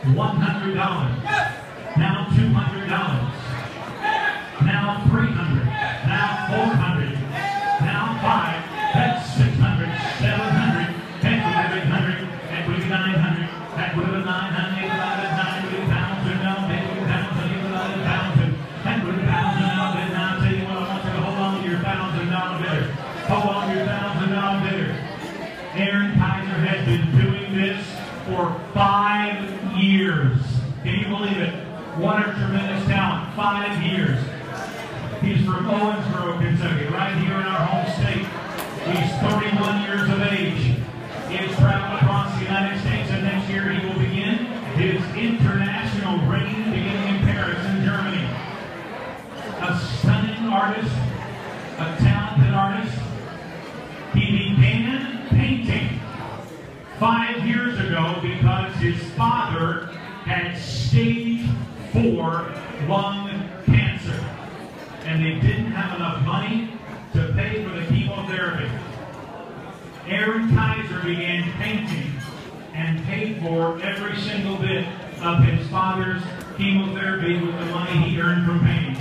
$100. Now $200. Now $300. Now $400. Now $500. That's $600. $700. And we have $800. And we have $900. And we have $900. Aaron Kizer has been doing this for 5 years. Can you believe it? What a tremendous talent. 5 years. He's from Owensboro, Kentucky, right here in our home state. He's 31 years of age. He has traveled across the United States, and next year he will begin his international reign, beginning in Paris, in Germany. A stunning artist, a talented artist. He began painting 5 years ago because his father had stage 4 lung cancer, and they didn't have enough money to pay for the chemotherapy. Aaron Kizer began painting and paid for every single bit of his father's chemotherapy with the money he earned from painting.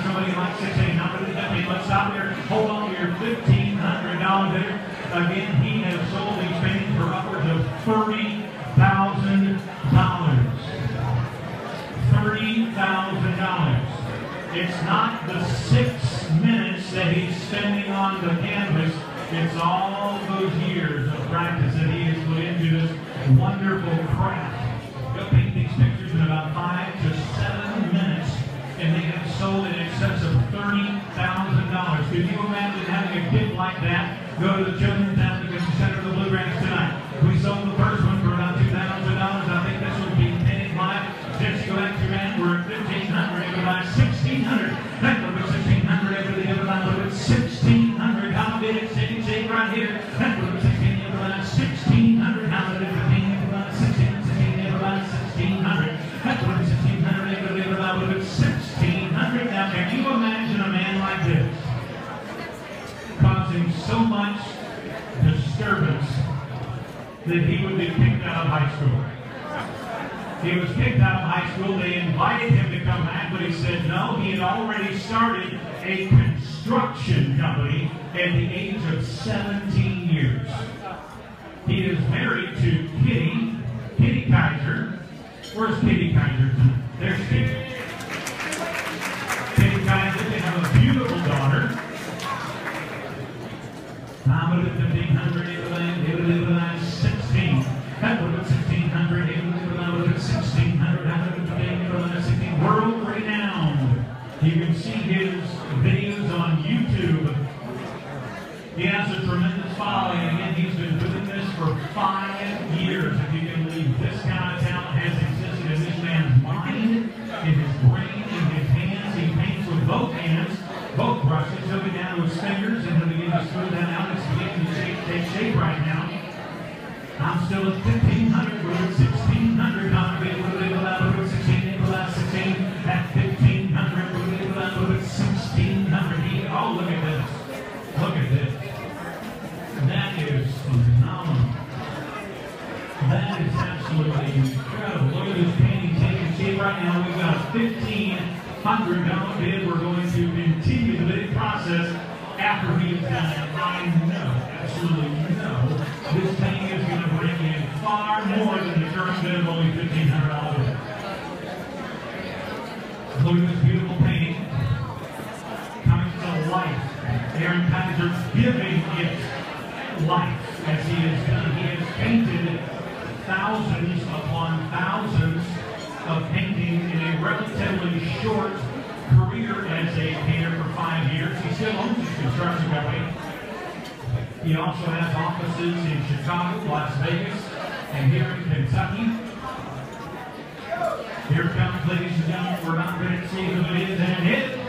Somebody like $1,600 bid, but stop there. Hold on to your $1,500 bidder. Again, he has sold these paintings for upwards of $30,000. $30,000. It's not the 6 minutes that he's spending on the canvas. It's all those years of practice that he has put into this wonderful craft. He'll paint these pictures in about 5 to 7 minutes, and they have sold in excess of $30,000. Could you imagine having a kid like that go to the Children's Advocacy Center for the Bluegrass tonight? We sold the first one for about $2,000. I think this will be painted by Jesse Electric Man. We're at $1,500. It will buy $1,600. That will be $1,600. It will be $1,600. How did it say right here? That will be $1,600. How did it be? So much disturbance that he would be kicked out of high school. He was kicked out of high school. They invited him to come back, but he said no. He had already started a construction company at the age of 17 years. He is married to Kitty Kaiser. Where's Kitty Kaiser? There's Kitty Kaiser. They have a beautiful daughter. I would have 1,500, it would have been 16. That would have been 1,600, it would have been 1,600. I would have been 1,600. World renowned. You can see his videos on YouTube. He has a tremendous following. Again, he's been doing this for 5 years. If you can believe, this kind of talent has existed in this man's mind, in his brain, in his hands. He paints with both hands, both brushes. He'll be down with his fingers, and he'll begin to smooth that out. It's beginning to take shape right now. I'm still at 1,500. We're at 1,600. I'm going to be able to put 16, able to 16. At 1,500, we'll be able to put 1,600. Oh, look at this. Look at this. That is phenomenal. That is absolutely incredible. Look at this painting taking shape right now. We've got $1,500 bid. We're going to continue the bidding process after we've done it. I know, absolutely know, this thing is going to bring in far more than the current bid of only $1,500. Look at this beautiful painting coming to life. Aaron Kizer giving it life as he has done. He has painted thousands upon thousands of paintings in a relatively short career as a painter for 5 years. He still owns his construction company. He also has offices in Chicago, Las Vegas, and here in Kentucky. Here comes, ladies and gentlemen, we're not ready to see who it is, and it is.